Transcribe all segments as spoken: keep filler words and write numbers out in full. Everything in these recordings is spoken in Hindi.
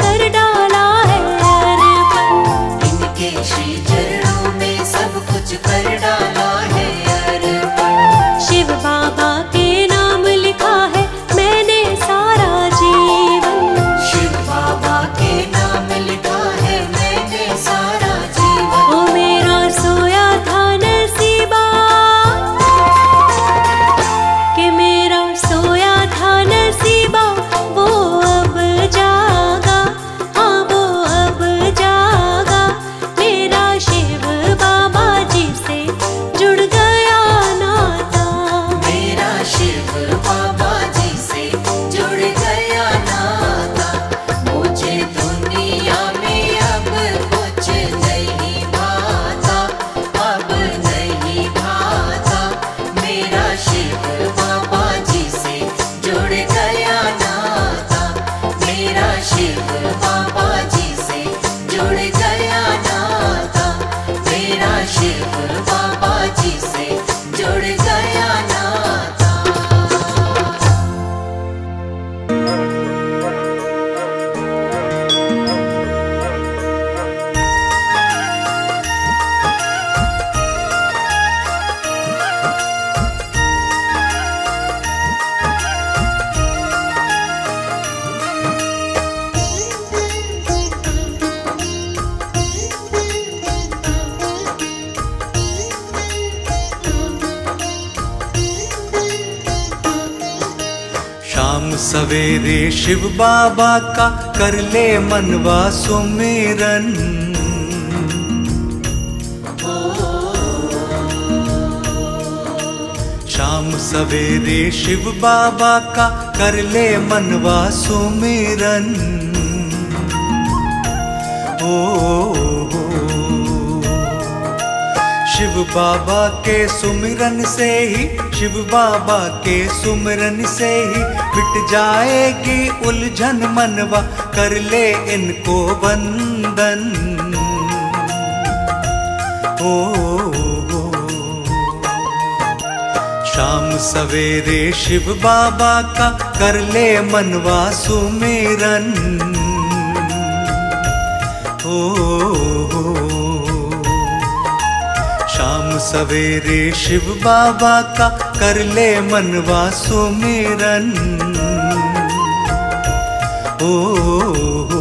कर डाला है अर्पण, इनके श्री चरणों में सब कुछ कर डाला है अर्पण। शिव बाबा के नाम लिखा है मैंने सारा जीवन, शिव बाबा के नाम लिखा है मैंने सारा जीवन। ओ मेरा सोया था नसीबा कि मेरा सोया था नसीबा, वो अब जागा, हाँ वो अब जागा, मेरा शिव बाबा जी से जुड़ गया नाता, मेरा शिव बाबा जी से जुड़ गया नाता। मुझे दुनिया में अब कुछ नहीं भाता, अब नहीं भाता, मेरा शिव बाबा जी से जुड़ गया नाता, मेरा शिव बाबा जी से जुड़ गया नाता, मेरा शिव बाबा जी से जुड़ गया नाता। शाम सवेरे शिव बाबा का कर ले मनवा सुमिरन, शाम सवेरे शिव बाबा का कर ले मनवा सुमिरन। ओ, ओ, शिव बाबा के सुमिरन से ही, शिव बाबा के सुमिरन से ही मिट जाएगी उलझन मनवा, कर ले इनको वंदन। ओ, ओ, शाम सवेरे शिव बाबा का कर ले मनवा सुमिरन। ओ, ओ, शाम सवेरे शिव बाबा का कर ले मनवा सुमिरन। ओ, ओ, ओ।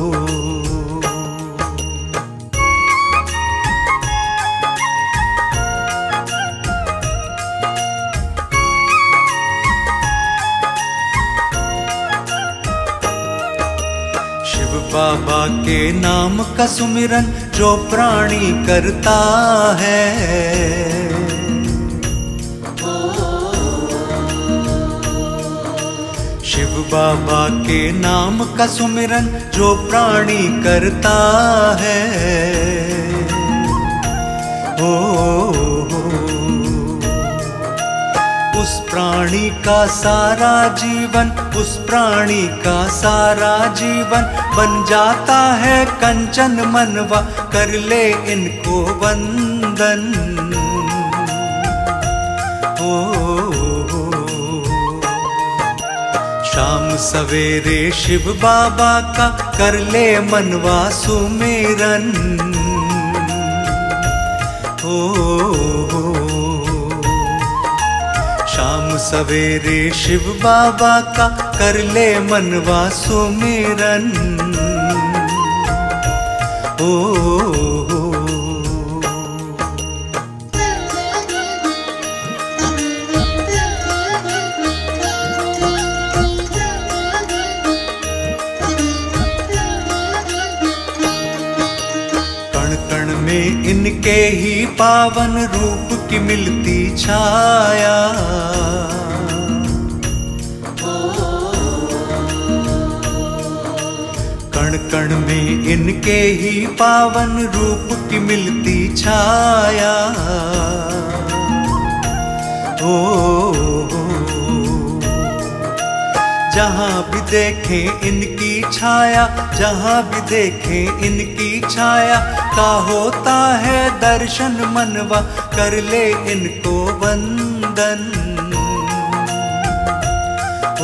शिव बाबा के नाम का सुमिरन जो प्राणी करता है, शिव बाबा के नाम का सुमिरन जो प्राणी करता है। ओ, उस प्राणी का सारा जीवन, उस प्राणी का सारा जीवन बन जाता है कंचन मनवा, कर ले इनको वंदन। ओ, शाम सवेरे शिव बाबा का कर ले मनवा सुमिरन। ओ, शाम सवेरे शिव बाबा का कर ले मनवा सुमिरन। ओ, ओ, ओ। कण कण में इनके ही पावन रूप की मिलती छाया, कण कण में इनके ही पावन रूप की मिलती छाया। ओ, जहाँ भी देखें इनकी छाया, जहाँ भी देखें इनकी छाया का होता है दर्शन मनवा, कर ले इनको वंदन। ओ,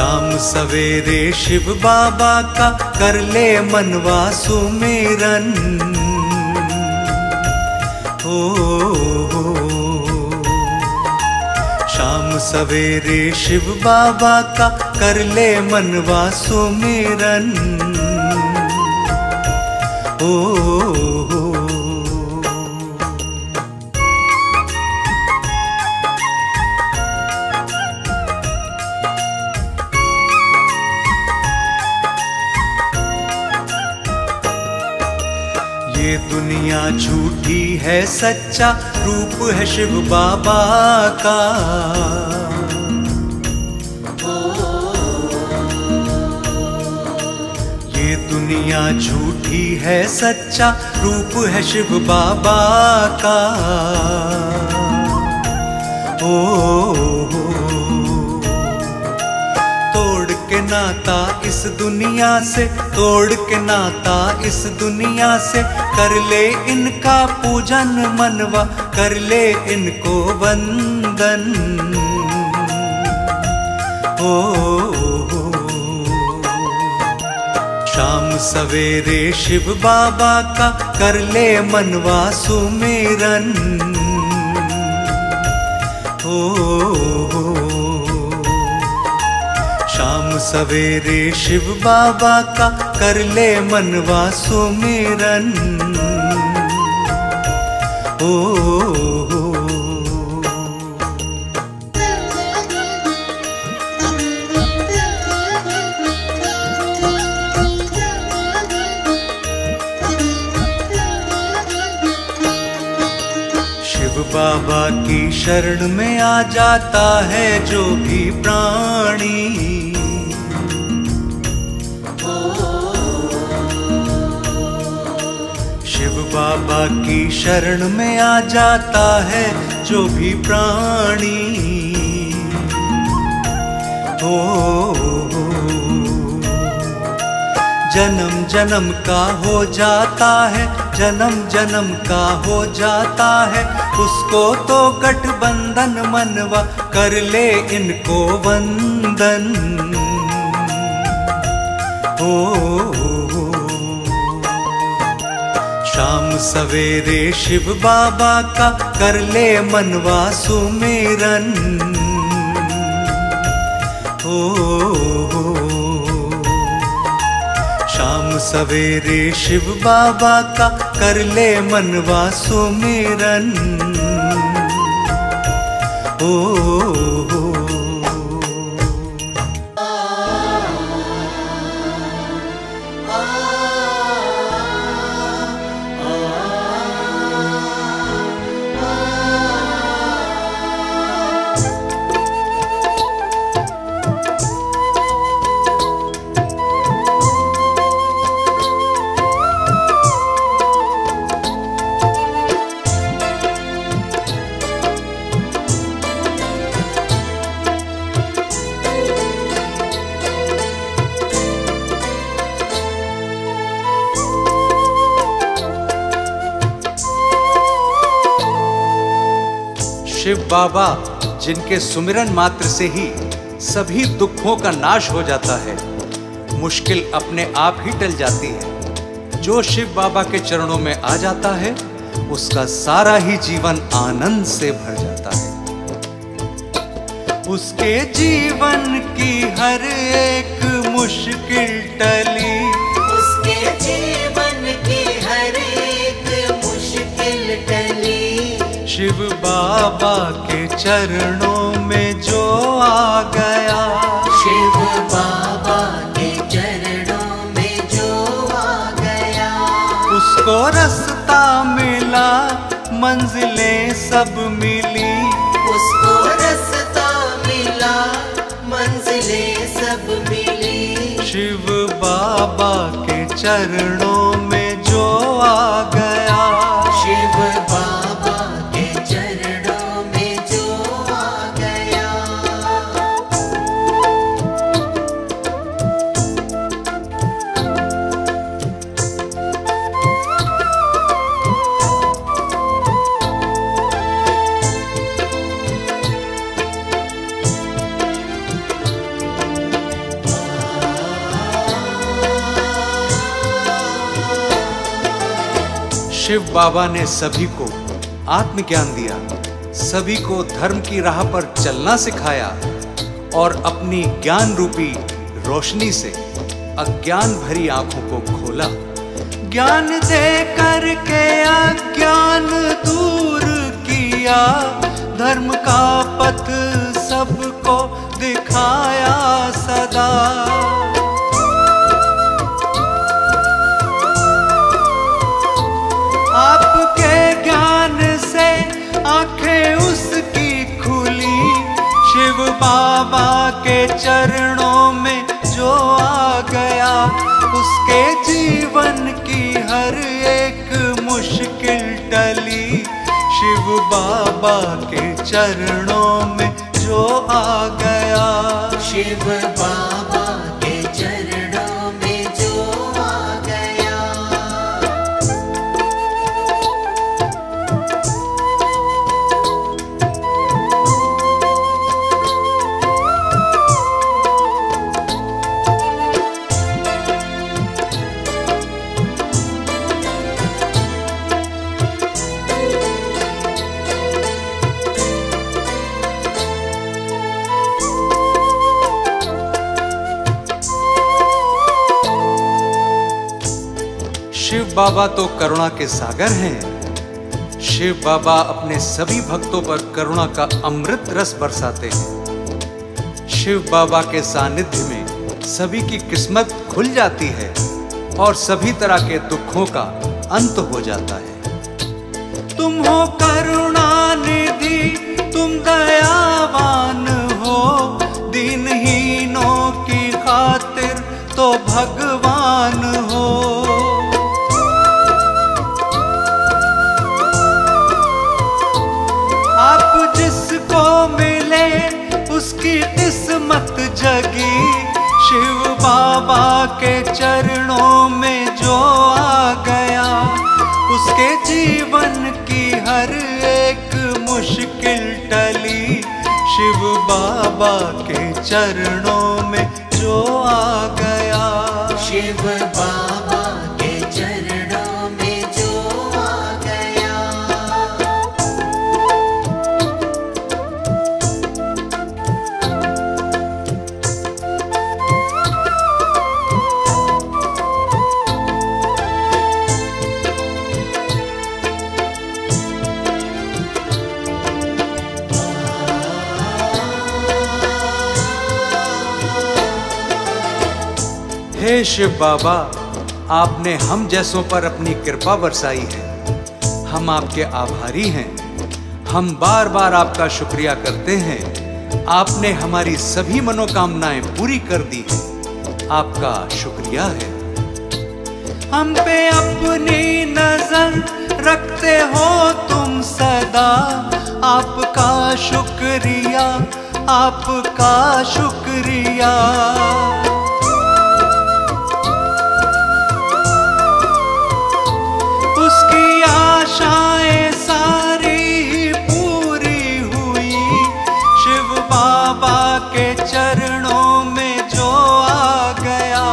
शाम सवेरे शिव बाबा का कर ले मनवा सुमेरन। ओ, ओ, ओ शाम सवेरे शिव बाबा का कर ले मनवा सुमेरन। ओ, ओ, ओ ये दुनिया झूठी है सच्चा रूप है शिव बाबा का। ये दुनिया झूठी है सच्चा रूप है शिव बाबा का। ओ, ओ, तोड़ के नाता इस दुनिया से, तोड़ के नाता इस दुनिया से, कर ले इनका पूजन मनवा, कर ले इनको वंदन। ओ, ओ, ओ शाम सवेरे शिव बाबा का कर ले मनवा सुमेरन। ओ, ओ, शाम सवेरे शिव बाबा का कर ले मनवा सुमेरन। ओ, ओ, ओ, ओ शिव बाबा की शरण में आ जाता है जो भी प्राणी। बाबा की शरण में आ जाता है जो भी प्राणी। ओ, ओ जन्म जन्म का हो जाता है, जन्म जन्म का हो जाता है, उसको तो गठबंधन मनवा, कर ले इनको वंदन। ओ, ओ शाम सवेरे शिव बाबा का कर ले मनवा सुमेरन। ओ, ओ, शाम सवेरे शिव बाबा का कर ले मनवा सुमेरन। ओ, ओ शिव बाबा जिनके सुमिरन मात्र से ही सभी दुखों का नाश हो जाता है, मुश्किल अपने आप ही टल जाती है। जो शिव बाबा के चरणों में आ जाता है उसका सारा ही जीवन आनंद से भर जाता है। उसके जीवन की हर एक मुश्किल टली, उसके जीवन की हर एक मुश्किल टली। शिव बाबा के चरणों में जो आ गया, शिव बाबा के चरणों में जो आ गया, उसको रास्ता मिला, मंजिलें सब मिली, उसको रास्ता मिला, मंजिलें सब मिली। शिव बाबा के चरणों में जो आ गया, शिव बाबा शिव बाबा ने सभी को आत्मज्ञान दिया, सभी को धर्म की राह पर चलना सिखाया और अपनी ज्ञान रूपी रोशनी से अज्ञान भरी आंखों को खोला। ज्ञान दे करके अज्ञान दूर किया, धर्म का पथ सबको दिखाया सदा। आपके ज्ञान से आंखें उसकी खुली, शिव बाबा के चरणों में जो आ गया, उसके जीवन की हर एक मुश्किल टली। शिव बाबा के चरणों में जो आ गया, शिव बाबा के चरणों में जो आ गया। शिव बाबा तो करुणा के सागर हैं। शिव बाबा अपने सभी भक्तों पर करुणा का अमृत रस बरसाते हैं। शिव बाबा के सानिध्य में सभी की किस्मत खुल जाती है और सभी तरह के दुखों का अंत हो जाता है। तुम हो करुणा निधि, तुम दयावान हो, दीनहीनों की खातिर तो भगवान हो। जिसको मिले उसकी किस्मत जगी, शिव बाबा के चरणों में जो आ गया, उसके जीवन की हर एक मुश्किल टली। शिव बाबा के चरणों में जो आ गया, शिव बाबा के चरणों हे शिव बाबा, आपने हम जैसों पर अपनी कृपा बरसाई है। हम आपके आभारी हैं। हम बार बार आपका शुक्रिया करते हैं। आपने हमारी सभी मनोकामनाएं पूरी कर दी हैं। आपका शुक्रिया है। हम पे अपनी नजर रखते हो तुम सदा, आपका शुक्रिया, आपका शुक्रिया। उसकी आशाएं सारी पूरी हुई, शिव बाबा के चरणों में जो आ गया,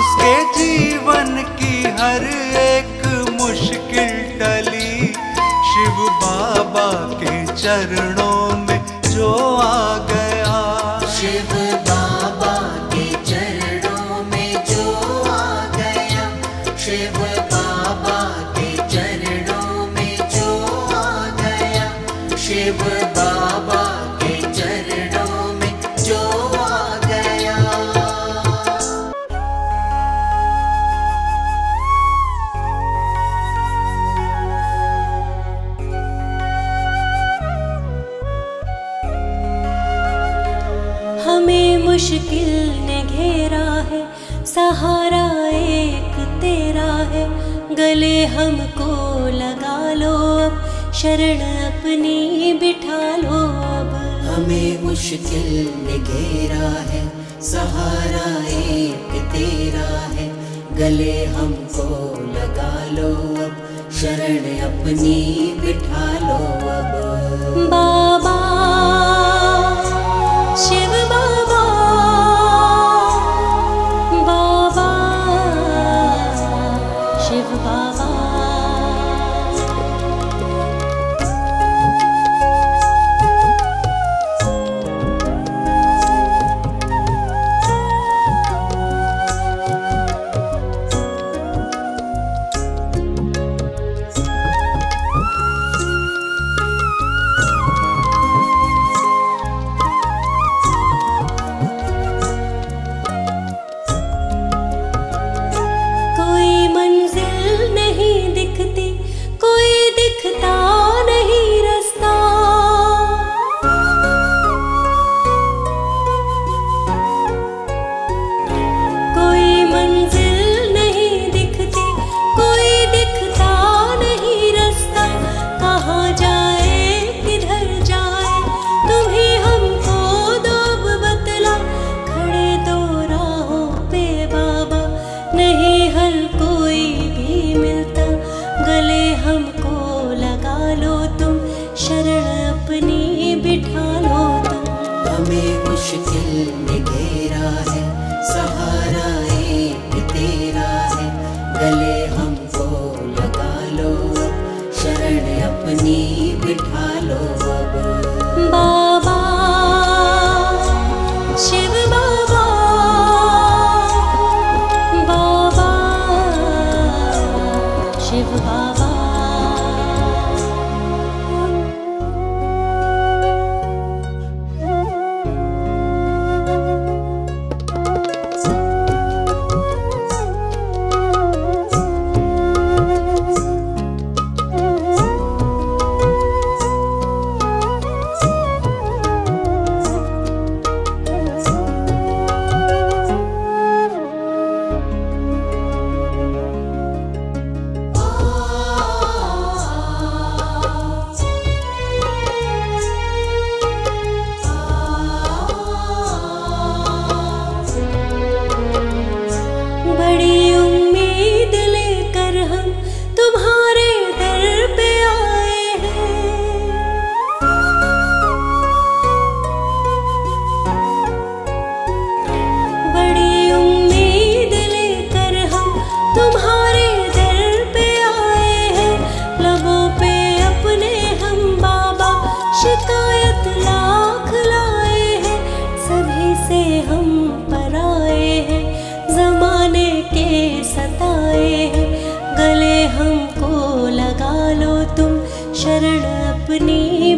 उसके जीवन की हर एक मुश्किल टली। शिव बाबा के चरणों में जो आ गया, शिव बाबा के चरणों में जो आ गया, शिव शिव बाबा के चरणों में जो आ गया। हमें मुश्किल ने घेरा है, सहारा एक तेरा है, गले हमको लगा लो, शरण अपनी बिठा लो अब। हमें मुश्किल ने घेरा है, सहारा एक तेरा है, गले हमको लगा लो अब, शरण अपनी बिठा लो अब। बाबा शिव बाबा, बाबा शिव बाबा। अपने बिठा लो अब बाबा, शिव बाबा, बाबा शिव बाबा।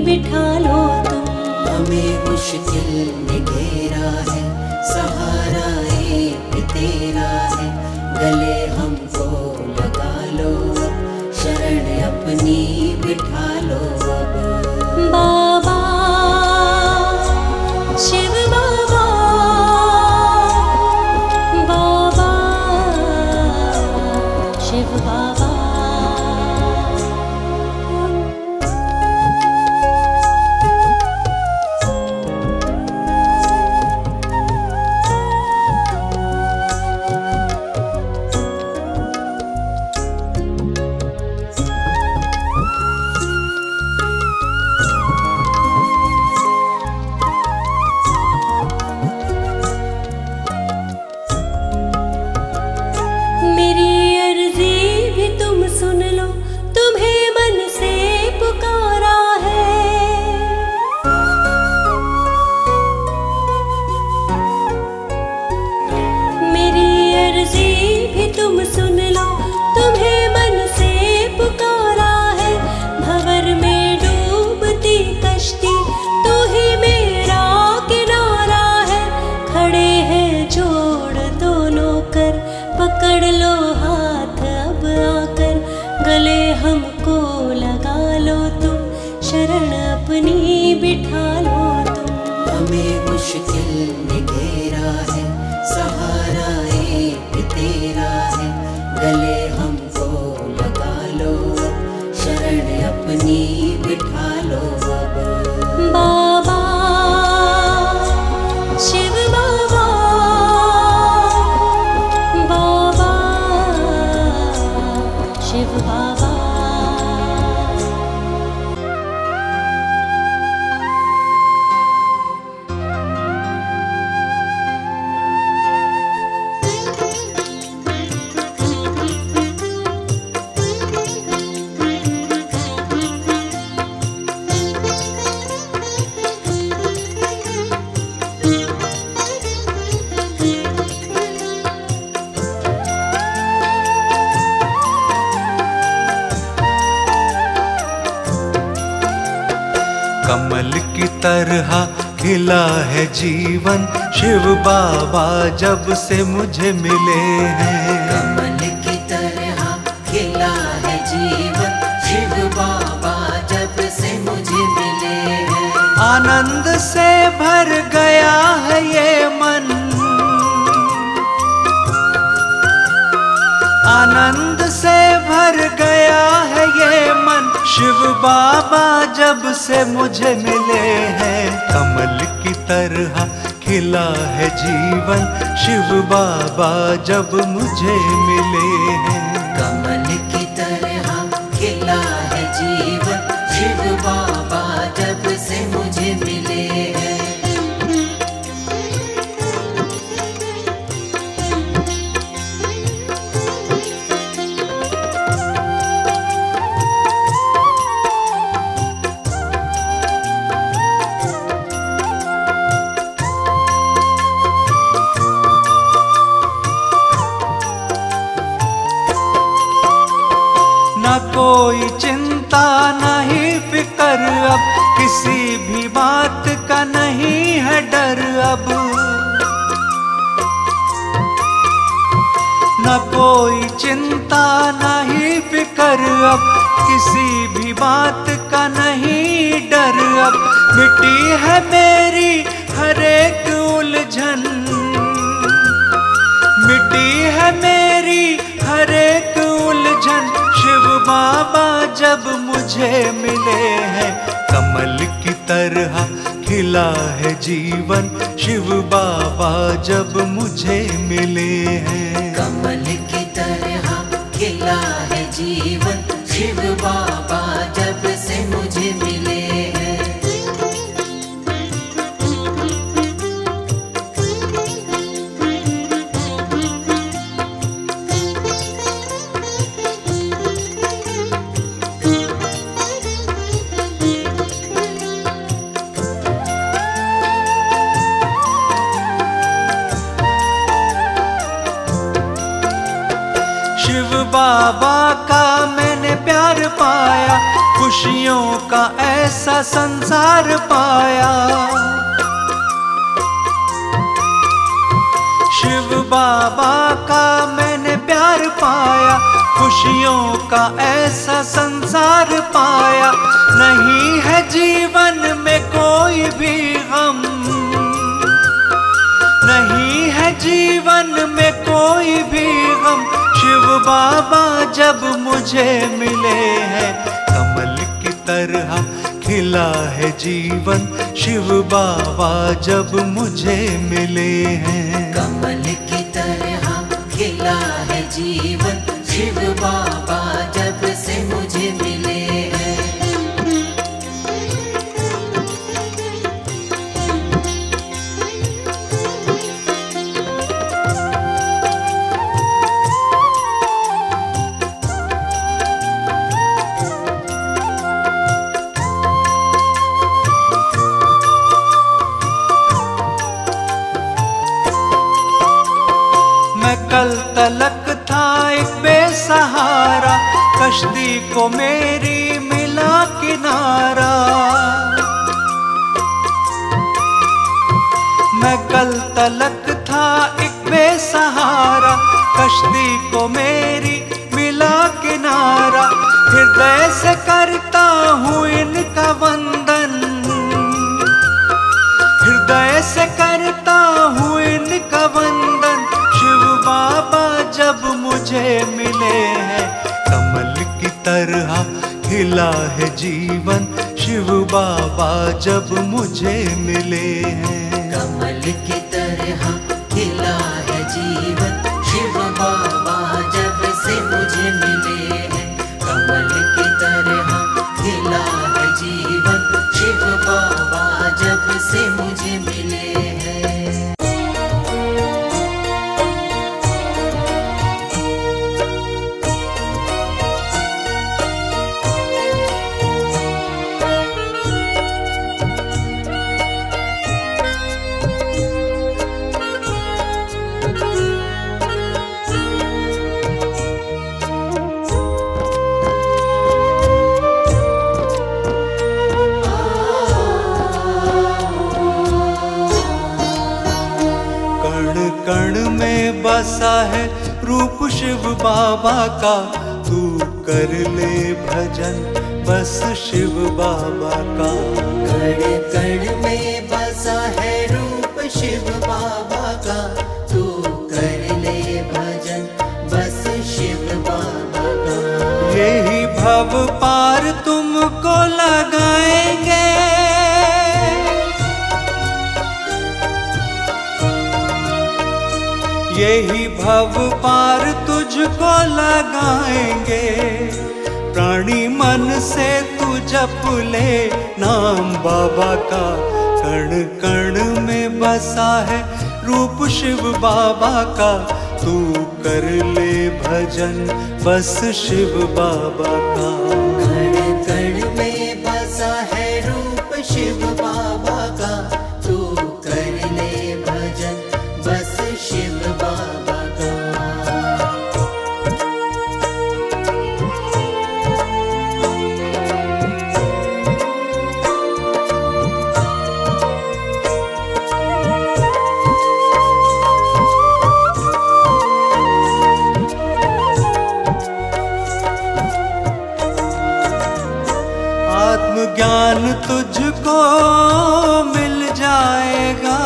बिठा लो तुम, हमें मुश्किल में घेरा है, सहारा एक तेरा है, गले हमको लगा लो, शरण अपनी बिठा लो अब बाबा, शिव बाबा, बाबा शिव बाबा। बिठा लो तुम, हमें मुश्किल में घेरा है, सहारा एक तेरा है, गले हमको लगा लो, शरण अपनी बिठा लो अब बाबा, शिव बाबा, बाबा शिव बाबा। कमल की तरह खिला है जीवन, शिव बाबा जब से मुझे मिले हैं। कमल की तरह खिला है जीवन, शिव बाबा जब से मुझे मिले हैं। आनंद से भर गया है ये मन, आनंद से भर गया है ये मन, शिव बाबा जब से मुझे मिले हैं। कमल की तरह खिला है जीवन, शिव बाबा जब मुझे मिले हैं। कमल की तरह खिला है जीवन, शिव बाबा जब से मुझे मिले हैं। होता नहीं फिकर अब, किसी भी बात का नहीं है डर अब। न कोई चिंता नहीं फिकर अब, किसी भी बात का नहीं डर अब। मिटी है मेरी हर एक उलझन, मिटी है मेरी हर एक उलझन। शिव बाबा जब मुझे मिले हैं, कमल की तरह खिला है जीवन। शिव बाबा जब मुझे मिले हैं, कमल की तरह खिला है जीवन। शिव बाबा जब से मुझे मिले हैं। बाबा का मैंने प्यार पाया, खुशियों का ऐसा संसार पाया। शिव बाबा का मैंने प्यार पाया, खुशियों का ऐसा संसार पाया। नहीं है जीवन में कोई भी गम, नहीं है जीवन में कोई भी गम। शिव बाबा जब मुझे मिले हैं, कमल की तरह खिला है जीवन। शिव बाबा जब मुझे मिले हैं, कमल की तरह खिला है जीवन। शिव बाबा जब से मुझे मिले हैं। कल तलक था एक बेसहारा, कश्ती को मेरी मिला किनारा। मैं कल तलक था एक बेसहारा, कश्ती को मेरी मिला किनारा। हृदय से करता हूँ इनका वंदन, हृदय से करता हूँ इनका वंदन। शिव बाबा जब मुझे मिले हैं, कमल की तरह खिला है जीवन। शिव बाबा जब मुझे मिले हैं, कमल की तरह खिला है जीवन। शिव बाबा जब से मुझे मिले हैं, कमल की तरह खिला है जीवन। शिव बाबा जब से मुझे मिले हैं। बसा है रूप शिव बाबा का, तू कर ले भजन बस शिव बाबा का। कण कण में बसा है रूप शिव बाबा का, तू कर ले भजन बस शिव बाबा का। यही भव पार तुमको लगाएंगे, यही भव पार तुझको लगाएंगे। प्राणी मन से तू जप ले नाम बाबा का। कण कण में बसा है रूप शिव बाबा का, तू कर ले भजन बस शिव बाबा का। कण कण में बसा है रूप शिव बाबा का, तू कर ले भजन बस शिव बाबा का। ज्ञान तुझको मिल जाएगा,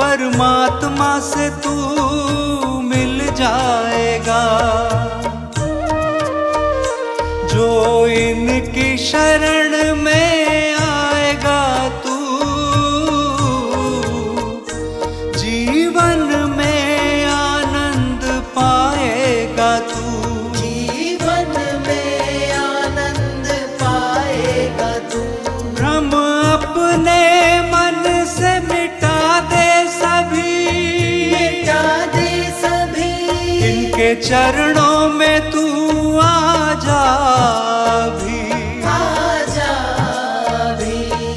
परमात्मा से तू मिल जाएगा। जो इनकी शरण में आएगा तू, जीवन में आनंद पाएगा तू, जीवन में आनंद पाएगा तू। भ्रम अपने मन से मिटा दे सभी, मिटा दे सभी। इनके चरणों में तू आ जा भी, आ जा भी।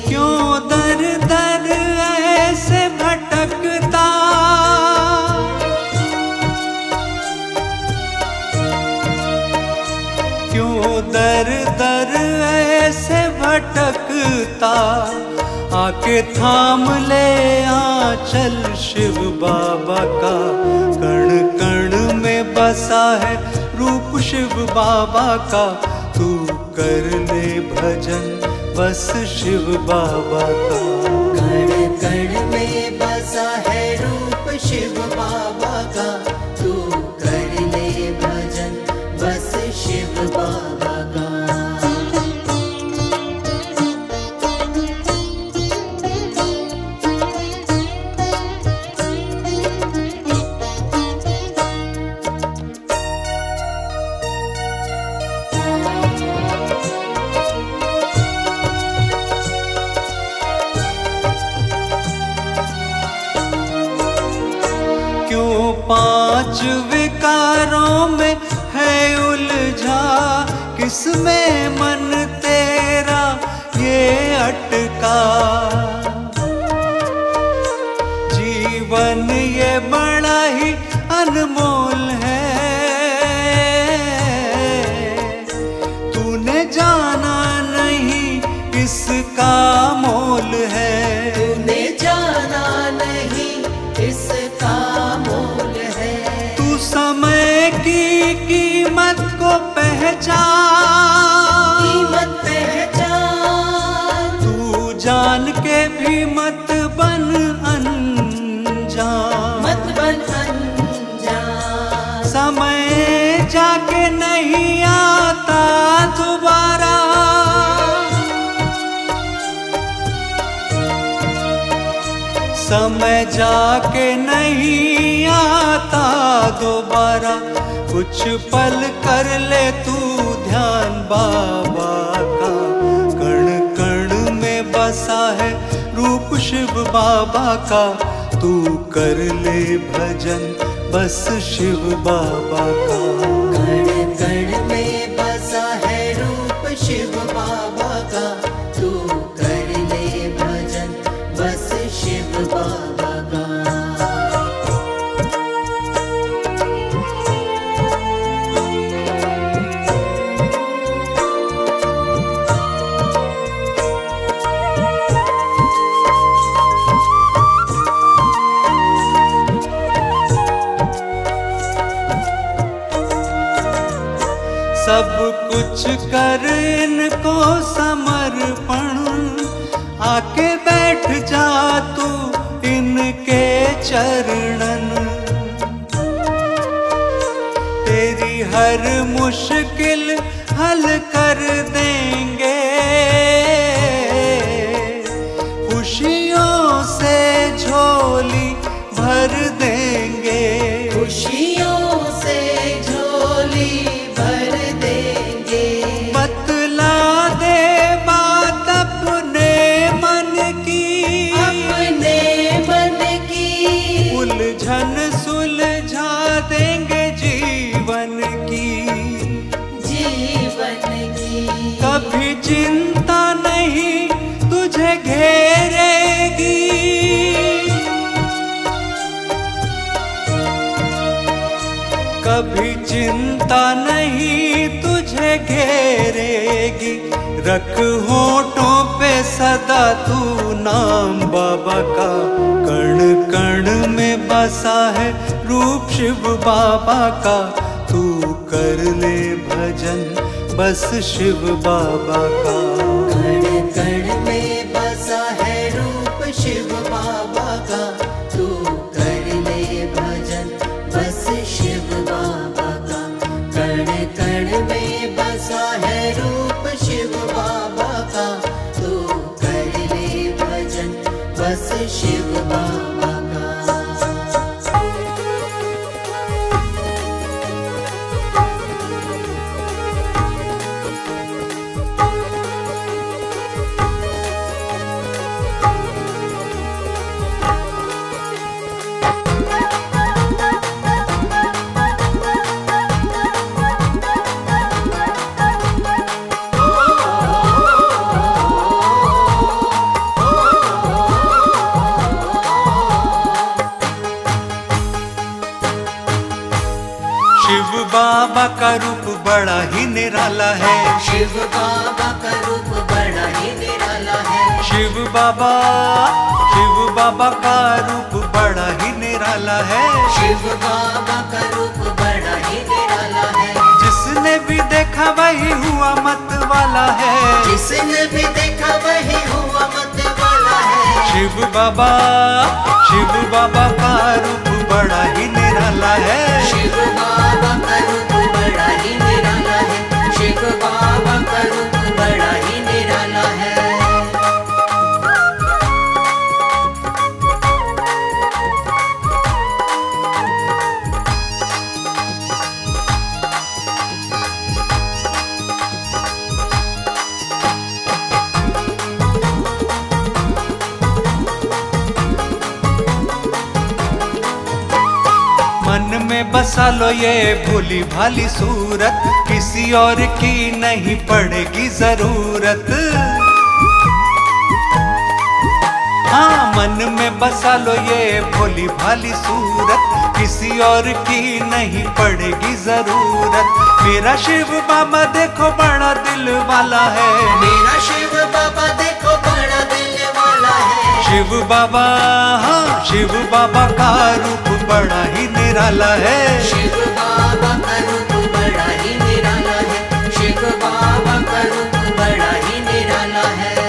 क्यों दर दर ऐसे भटकता, क्यों दर दर ऐसे भटकता। आके थाम ले आंचल शिव बाबा का, कण कण में बसा है रूप शिव बाबा का। तू कर ले भजन बस शिव बाबा का, कण कण में बसा है रूप शिव बाबा का। तू कर ले भजन बस शिव बाबा का। पांच विकारों में है उलझा, किसमें मन तेरा ये अटका। जीवन ये बड़ा ही अनमोल है, तूने जाना नहीं इसका मोल है, तूने जाना नहीं इसका मोल। समय की कीमत को पहचान, कीमत पहचान। तू जान के भी मत बन अनजान, मत बन अनजान। समय जाके नहीं आता दोबारा, समय जाके नहीं आता दोबारा। कुछ पल कर ले तू ध्यान बाबा का, कण कण में बसा है रूप शिव बाबा का। तू कर ले भजन बस शिव बाबा का, कण कण में बसा है रूप शिव बाबा का। तू कर ले भजन बस शिव बाबा का। सब कुछ कर इनको समर्पण, आके बैठ जा तू इनके चरणन। तेरी हर मुश्किल हल कर देंगे, खुशियों से झोली भर देंगे, खुशियों से झोली भर देंगे। बतला दे बात अपने मन की, अपने मन की। उलझन सुलझा देंगे जीवन की, जीवन की। कभी चिंता नहीं तुझे घेरेगी, कभी चिंता नहीं तुझे घेरेगी। रख होठों पे सदा तू नाम बाबा का, कण कण में बसा है रूप शिव बाबा का। तू कर ले भजन बस शिव बाबा का, कण है शिव बाबा का। बाबा का रूप बड़ा ही निराला है, शिव बाबा का रूप बड़ा ही निराला है, शिव बाबा शिव बाबा का रूप बड़ा ही निराला है, शिव बाबा का रूप बड़ा ही निराला है। जिसने भी देखा वही हुआ मत वाला है, जिसने भी देखा वही हुआ मत वाला है, शिव बाबा शिव बाबा का रूप बड़ा ही निराला है, शिव बाबा का रूप बड़ा ही निराला है, शिव बाबा का रूप बड़ा ही निराला है। मन में बसा लो ये भोली भाली सूरत, किसी और की नहीं पड़ेगी जरूरत। हाँ, मन में बसा लो ये भोली भाली सूरत, किसी और की नहीं पड़ेगी जरूरत। मेरा शिव बाबा देखो बड़ा दिल वाला है, मेरा शिव बाबा देखो बड़ा दिल वाला है, शिव बाबा हाँ शिव बाबा का रूप बड़ा ही निराला है, शिव बाबा का रूप बड़ा ही निराला है, शिव बाबा का रूप बड़ा ही निराला है।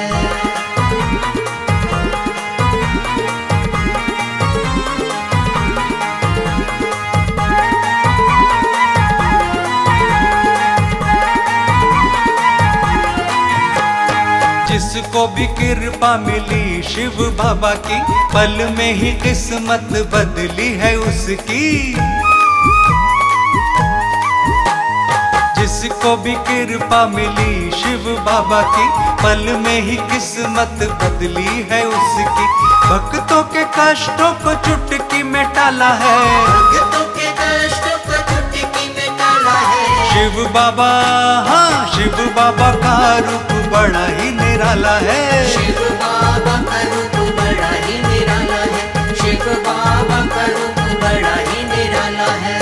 जिसको भी कृपा मिली शिव बाबा की, पल में ही किस्मत बदली है उसकी। जिसको भी कृपा मिली शिव बाबा की, पल में ही किस्मत बदली है उसकी। भक्तों के कष्टों को चुटकी में टाला है, भक्तों के कष्टों को चुटकी में टाला है, शिव बाबा हाँ शिव बाबा का रूप बड़ा ही निराला है, शिव बाबा का रूप बड़ा ही निराला है, शिव बाबा का रूप बड़ा ही निराला है।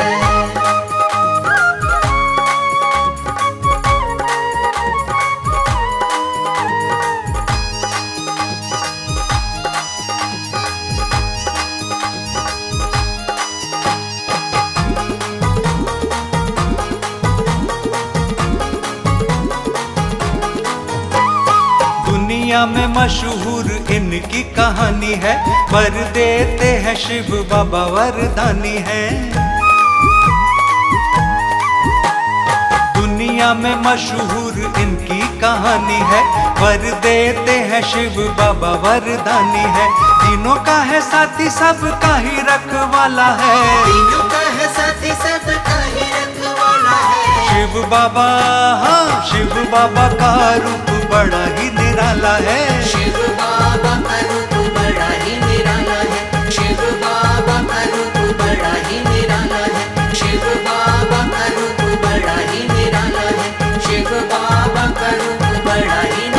दुनिया में मशहूर इनकी कहानी है, वर देते हैं शिव बाबा वरदानी है। दुनिया में मशहूर इनकी कहानी है, वर देते हैं शिव बाबा वरदानी है। तीनों का है साथी सब का ही रखवाला है, तीनों का है साथी सब का ही रखवाला है, शिव बाबा हाँ शिव बाबा का रूप बड़ा ही निराला है, शिव बाबा का रूप बड़ा ही निराला है, शिव बाबा का रूप बड़ा ही निराला है, शिव बाबा का रूप बड़ा ही निराला है, शिव बाबा का रूप बड़ा ही निराला है।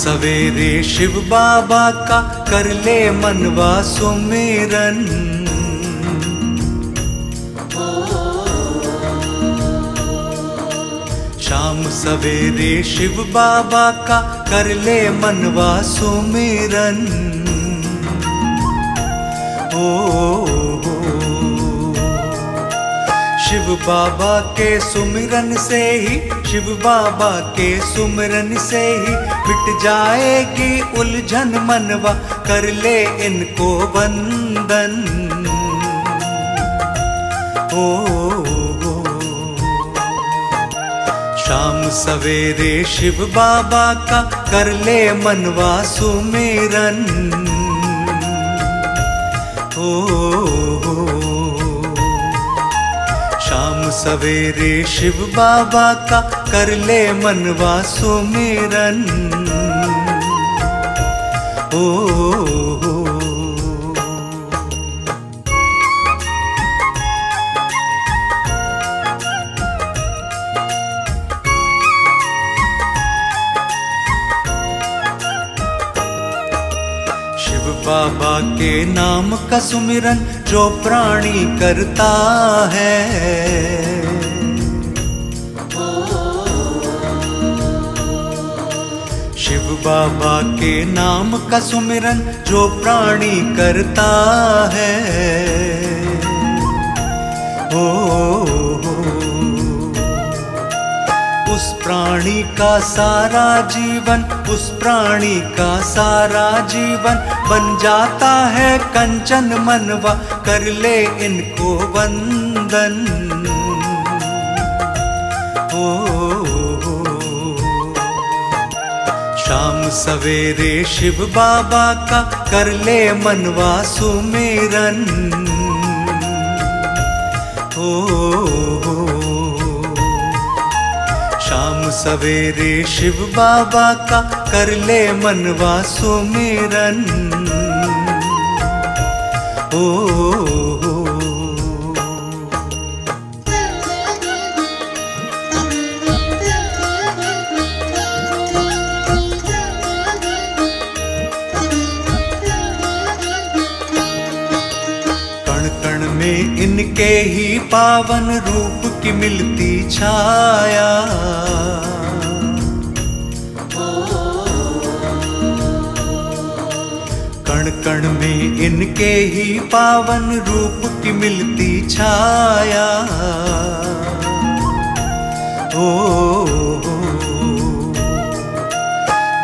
सवेरे शिव बाबा का कर ले मनवा सुमिरन, शाम सवेरे शिव बाबा का कर ले मनवा सुमिरन। ओ, ओ, शिव बाबा के सुमिरन से ही, शिव बाबा के सुमिरन से ही मिट जाएगी उलझन मनवा, कर ले इनको वंदन। ओ, शाम सवेरे शिव बाबा का कर ले मनवा सुमिरन। ओ, शाम सवेरे शिव बाबा का कर ले मनवा सुमिरन। ओ, बाबा के नाम का सुमिरन जो प्राणी करता है, शिव बाबा के नाम का सुमिरन जो प्राणी करता है। ओ, उस प्राणी का सारा जीवन, उस प्राणी का सारा जीवन बन जाता है कंचन मनवा, कर ले इनको वंदन। ओ, शाम सवेरे शिव बाबा का कर ले मनवा सुमिरन। ओ, सवेरे शिव बाबा का कर ले मनवा सुमिरन। ओ, कण कण में इनके ही पावन रूप की मिलती छाया, कण कण में इनके ही पावन रूप की मिलती छाया। ओ,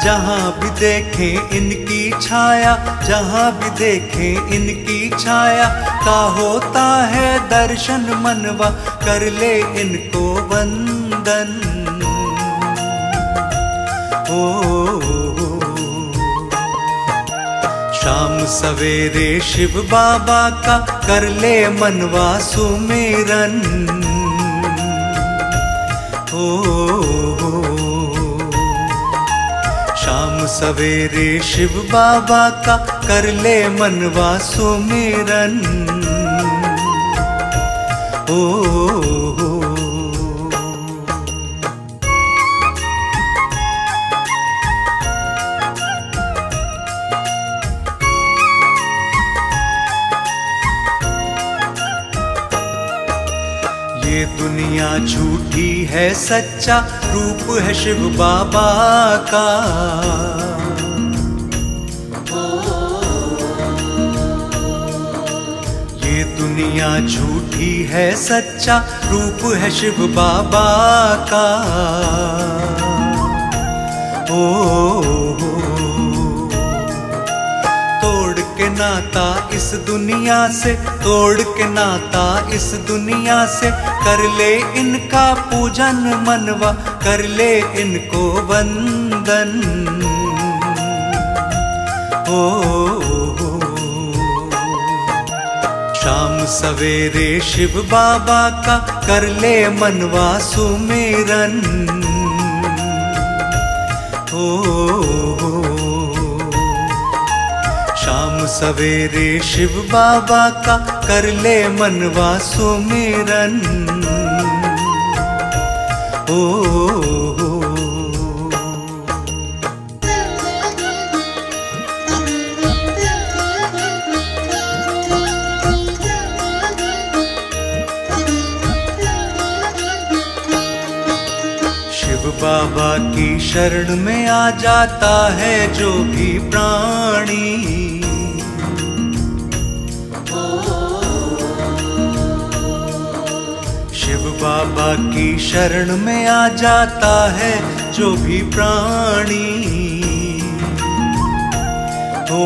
जहां भी देखें इनकी छाया, जहां भी देखें इनकी छाया का होता है दर्शन मनवा, कर ले इनको वंदन। ओ, शाम सवेरे शिव बाबा का कर ले मनवा सुमिरन। ओ, शाम सवेरे शिव बाबा का कर ले मनवा सुमिरन। ओ, ये दुनिया झूठी है सच्चा रूप है शिव बाबा का, ये दुनिया झूठी है सच्चा रूप है शिव बाबा का। ओ, नाता इस दुनिया से तोड़ के, नाता इस दुनिया से कर ले इनका पूजन मनवा, कर ले इनको वंदन। ओ, शाम सवेरे शिव बाबा का कर ले मनवा सुमिरन। ओ, सवेरे शिव बाबा का कर ले मनवा सुमिरन। ओ, बाबा की शरण में आ जाता है जो भी प्राणी, शिव बाबा की शरण में आ जाता है जो भी प्राणी। ओ,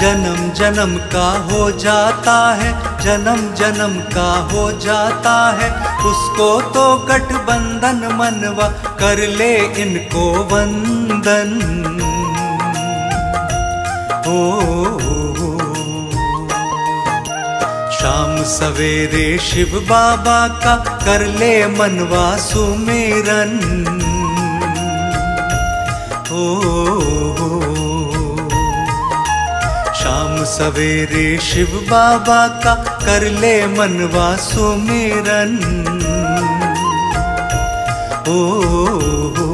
जन्म जन्म का हो जाता है, जन्म जन्म का हो जाता है, उसको तो गठबंधन मनवा कर ले इनको वंदन। ओ, शाम सवेरे शिव बाबा का कर ले मनवा सुमेरन। ओ, सवेरे शिव बाबा का कर ले मनवा सुमिरन। ओ, ओ, ओ।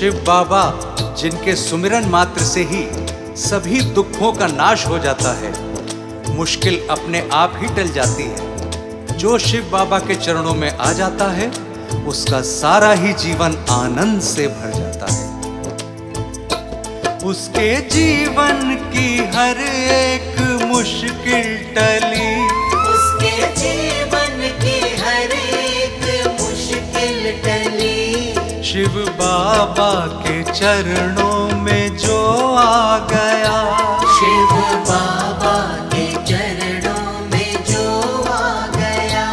शिव बाबा जिनके सुमिरन मात्र से ही सभी दुखों का नाश हो जाता है, मुश्किल अपने आप ही टल जाती है। जो शिव बाबा के चरणों में आ जाता है उसका सारा ही जीवन आनंद से भर जाता है। उसके जीवन की हर एक मुश्किल टली, उसके जीवन की हर एक मुश्किल टली, शिव बाबा के चरणों में जो आ गया, शिव बाबा के चरणों में जो आ गया,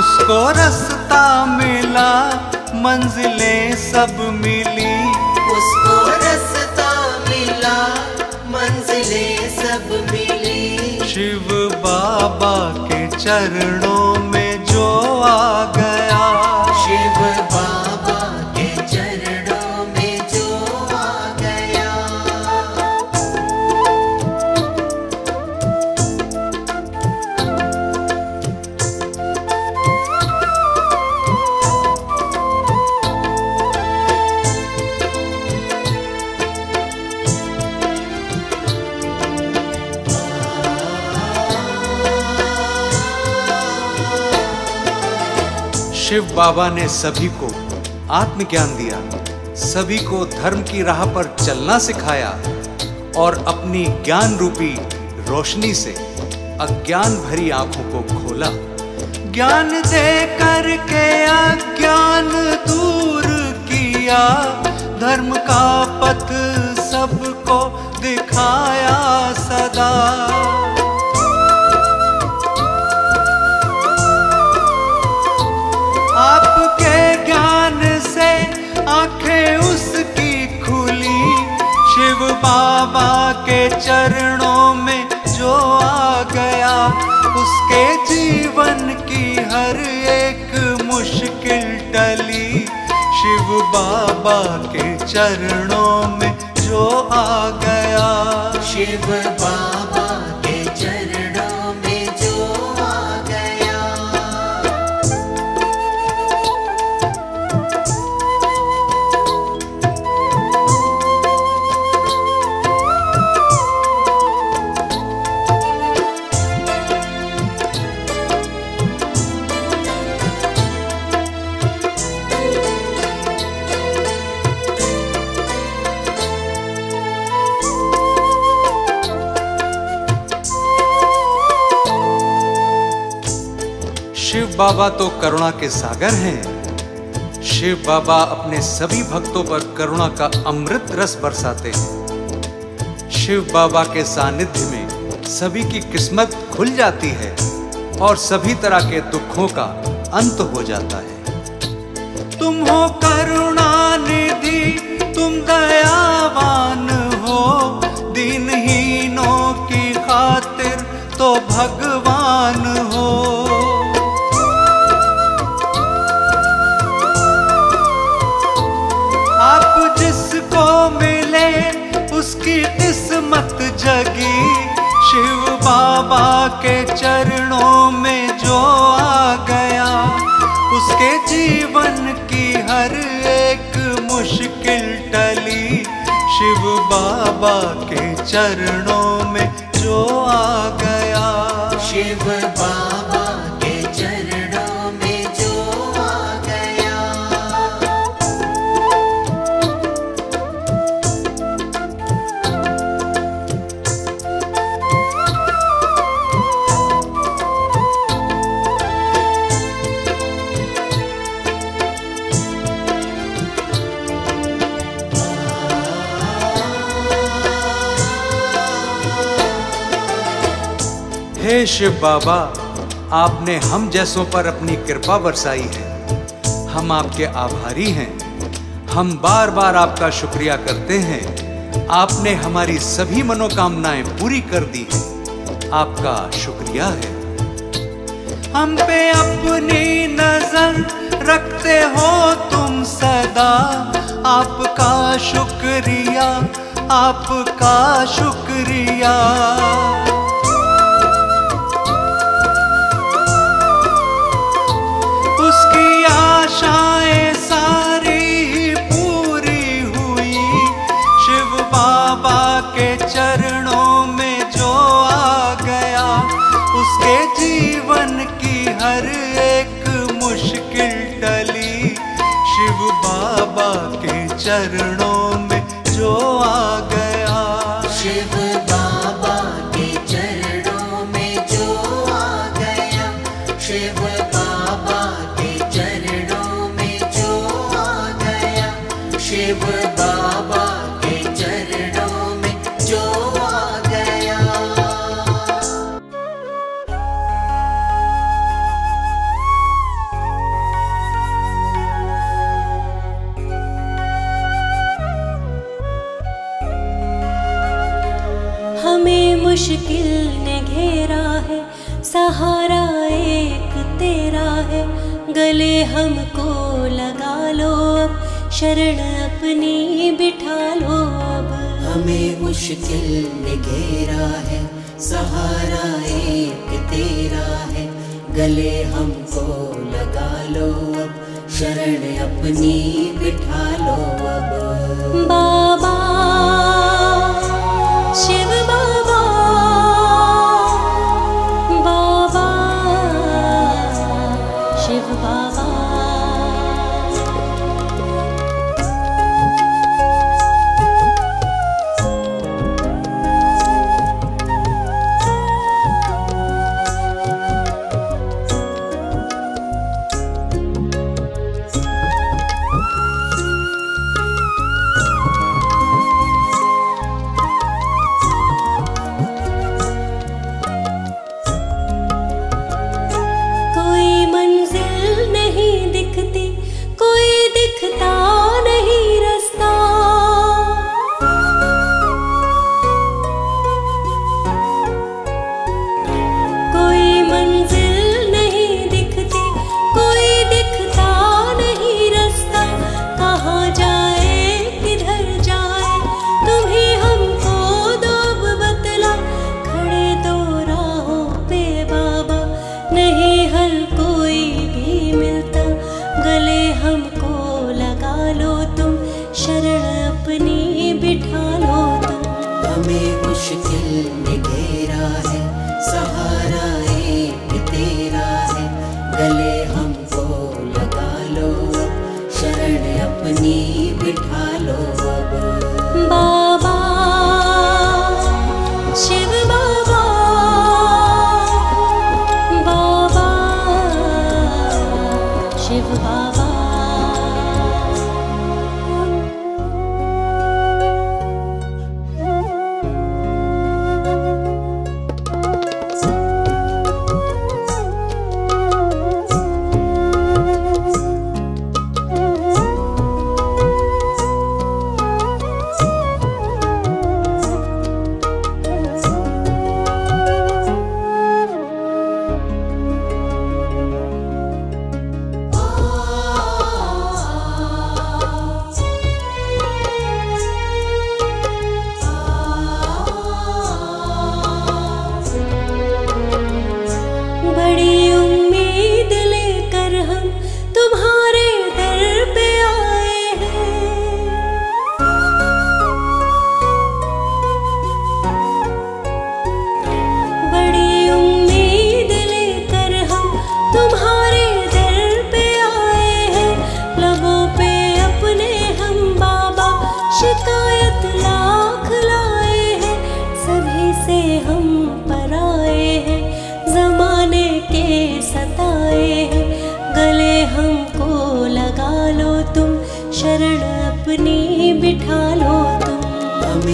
उसको रास्ता मिला, मंजिलें सब मिली, उसको रास्ता मिला, मंजिलें सब मिली, शिव बाबा के चरणों में जो आ गया, शिव बाबा शिव बाबा ने सभी को आत्मज्ञान दिया, सभी को धर्म की राह पर चलना सिखाया और अपनी ज्ञान रूपी रोशनी से अज्ञान भरी आंखों को खोला। ज्ञान दे करके अज्ञान दूर किया, धर्म का पथ सबको दिखाया सदा, आपके ज्ञान से आंखें उसकी खुली, शिव बाबा के चरणों में जो आ गया, उसके जीवन की हर एक मुश्किल टली, शिव बाबा के चरणों में जो आ गया, शिव बाबा के चरणों बाबा तो करुणा के सागर हैं। शिव बाबा अपने सभी भक्तों पर करुणा का अमृत रस बरसाते हैं। शिव बाबा के सानिध्य में सभी की किस्मत खुल जाती है और सभी तरह के दुखों का अंत हो जाता है। तुम हो करुणा निधि, तुम दयावान हो, दिनहीनों की खातिर तो भगवान हो। आप जिसको मिले उसकी किस्मत जगी, शिव बाबा के चरणों में जो आ गया उसके जीवन की हर एक मुश्किल टली, शिव बाबा के चरणों में जो आ गया, शिव बाबा के चरणों में जो आ गया। हे शिव बाबा, आपने हम जैसों पर अपनी कृपा बरसाई है, हम आपके आभारी हैं। हम बार बार आपका शुक्रिया करते हैं, आपने हमारी सभी मनोकामनाएं पूरी कर दी हैं, आपका शुक्रिया है। हम पे अपनी नजर रखते हो तुम सदा, आपका शुक्रिया, आपका शुक्रिया। आशाएं सारी पूरी हुई, शिव बाबा के चरणों में जो आ गया उसके जीवन की हर एक मुश्किल टली, शिव बाबा के चरणों में जो आ गया, शिव बाबा के चरणों में जो आ गया, शिव बाबा के चरणों शिव बाबा के चरणों में जो आ गया। हमें मुश्किल ने घेरा है, सहारा एक तेरा है, गले हमको लगा लो, शरण अपनी बिठा लो अब। हमें मुश्किल ने घेरा है, सहारा एक तेरा है, गले हमको लगा लो अब, शरण अपनी बिठा लो अब। बाबा शिव बाबा, बाबा शिव बाबा,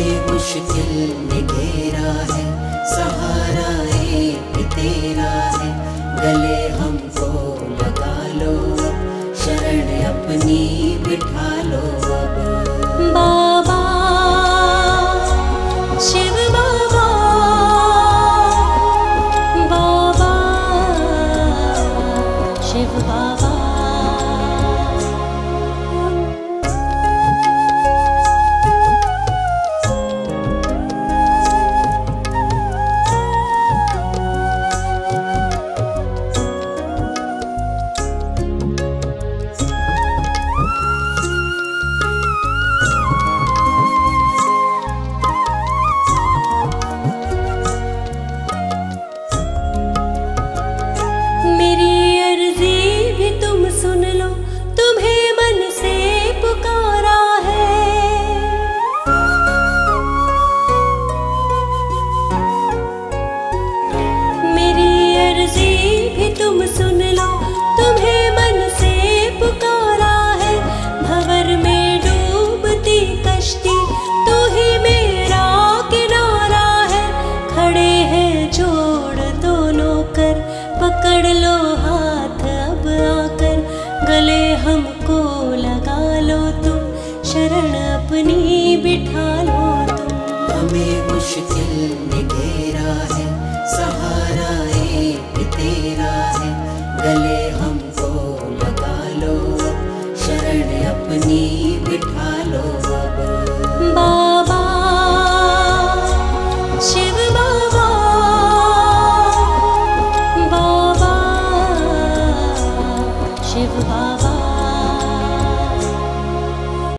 मुश्किल ने घेरा है, सहारा एक तेरा है। गले हमको लगा लो, शरण अपनी बिठा लो बाबा, शिव बाबा, बाबा शिव बाबा। मुश्किल